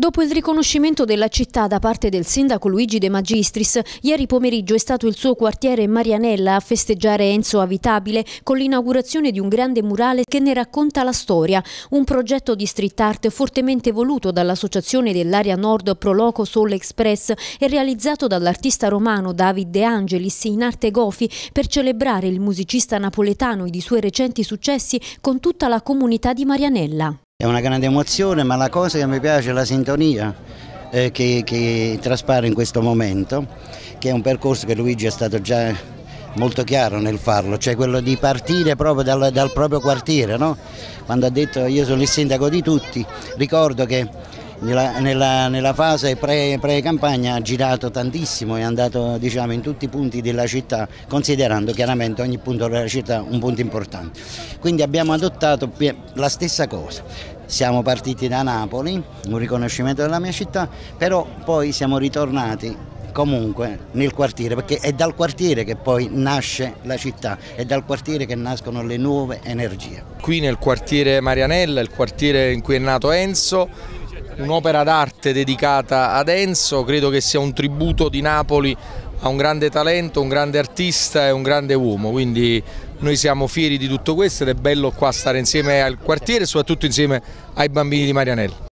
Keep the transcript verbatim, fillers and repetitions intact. Dopo il riconoscimento della città da parte del sindaco Luigi De Magistris, ieri pomeriggio è stato il suo quartiere Marianella a festeggiare Enzo Avitabile con l'inaugurazione di un grande murale che ne racconta la storia, un progetto di street art fortemente voluto dall'associazione dell'area nord Pro Loco Soul Express e realizzato dall'artista romano David De Angelis in arte Gofy per celebrare il musicista napoletano e i suoi recenti successi con tutta la comunità di Marianella. È una grande emozione, ma la cosa che mi piace è la sintonia eh, che, che traspare in questo momento, che è un percorso che Luigi è stato già molto chiaro nel farlo, cioè quello di partire proprio dal, dal proprio quartiere, no? Quando ha detto io sono il sindaco di tutti, ricordo che nella, nella, nella fase pre-campagna ha girato tantissimo e è andato, diciamo, in tutti i punti della città, considerando chiaramente ogni punto della città un punto importante. Quindi abbiamo adottato la stessa cosa. Siamo partiti da Napoli, un riconoscimento della mia città, però poi siamo ritornati comunque nel quartiere, perché è dal quartiere che poi nasce la città, è dal quartiere che nascono le nuove energie. Qui nel quartiere Marianella, il quartiere in cui è nato Enzo, un'opera d'arte dedicata ad Enzo, credo che sia un tributo di Napoli a un grande talento, un grande artista e un grande uomo, quindi noi siamo fieri di tutto questo ed è bello qua stare insieme al quartiere e soprattutto insieme ai bambini di Marianella.